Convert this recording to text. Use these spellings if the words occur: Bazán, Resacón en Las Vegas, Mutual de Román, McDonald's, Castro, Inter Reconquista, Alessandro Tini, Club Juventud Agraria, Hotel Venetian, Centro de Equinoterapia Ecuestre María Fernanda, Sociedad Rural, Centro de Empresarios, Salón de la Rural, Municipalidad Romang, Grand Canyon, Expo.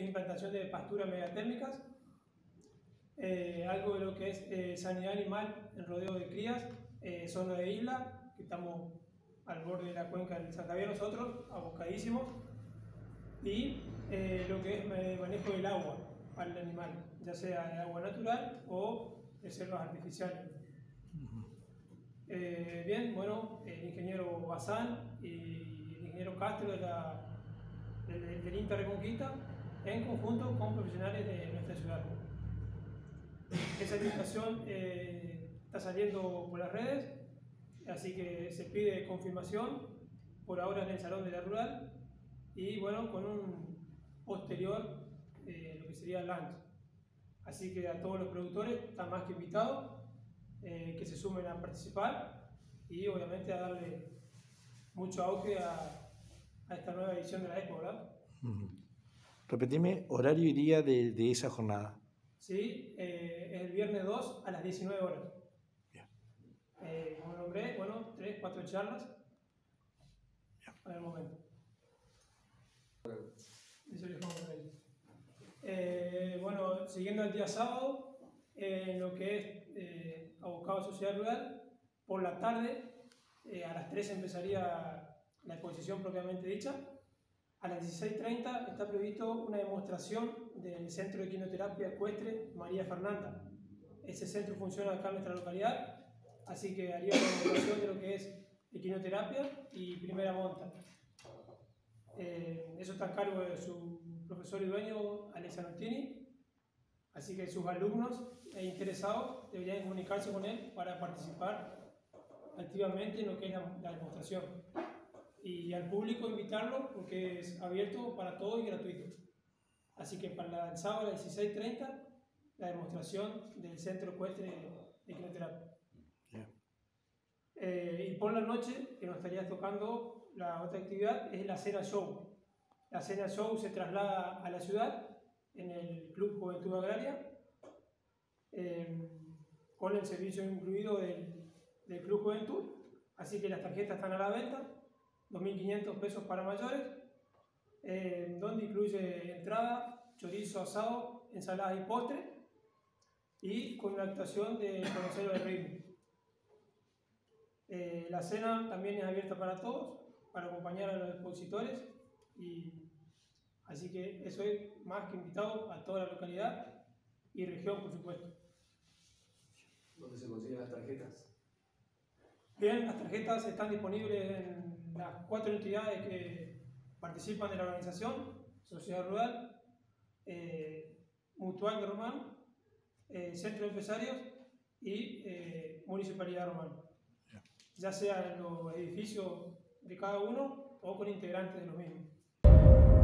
es implantación de pasturas megatérmicas, algo de lo que es sanidad animal en rodeo de crías, zona de isla, que estamos al borde de la cuenca del Santa Fe nosotros, abocadísimos, y lo que es manejo del agua al animal, ya sea de agua natural o reservas artificiales. Bien, bueno, el ingeniero Bazán y el ingeniero Castro del Inter Reconquista, en conjunto con profesionales de nuestra ciudad. Esa invitación está saliendo por las redes, así que se pide confirmación por ahora en el Salón de la Rural y bueno, con un posterior lo que sería lunch. Así que a todos los productores están más que invitados que se sumen a participar y obviamente a darle mucho auge a esta nueva edición de la Expo, ¿verdad? Repetime, horario y día de esa jornada. Sí, es el viernes 2 a las 19 horas. Como nombré, bueno, 3 o 4 charlas para el momento. Bueno, siguiendo el día sábado, en lo que es abocado a Sociedad Rural, por la tarde a las 3 empezaría la exposición propiamente dicha. A las 16:30 está previsto una demostración del Centro de Equinoterapia Ecuestre María Fernanda. Ese centro funciona acá en nuestra localidad. Así que haría una demostración de lo que es equinoterapia y primera monta. Eso está a cargo de su profesor y dueño, Alessandro Tini. Así que sus alumnos e interesados deberían comunicarse con él para participar activamente en lo que es la demostración. Y al público invitarlo porque es abierto para todo y gratuito. Así que para el sábado a las 16:30 la demostración del Centro Ecuestre de Equinoterapia. Y por la noche, que nos estaría tocando la otra actividad, es la cena show. La cena show se traslada a la ciudad, en el Club Juventud Agraria, con el servicio incluido del Club Juventud. Así que las tarjetas están a la venta, 2.500 pesos para mayores, donde incluye entrada, chorizo, asado, ensaladas y postre, y con la actuación de Conocer el Ritmo. La cena también es abierta para todos, para acompañar a los expositores, y así que eso es más que invitado a toda la localidad y región, por supuesto. ¿Dónde se consiguen las tarjetas? Bien, las tarjetas están disponibles en las 4 entidades que participan de la organización: Sociedad Rural, Mutual de Román, Centro de Empresarios y Municipalidad Romang, ya sea en los edificios de cada uno o con integrantes de los mismos.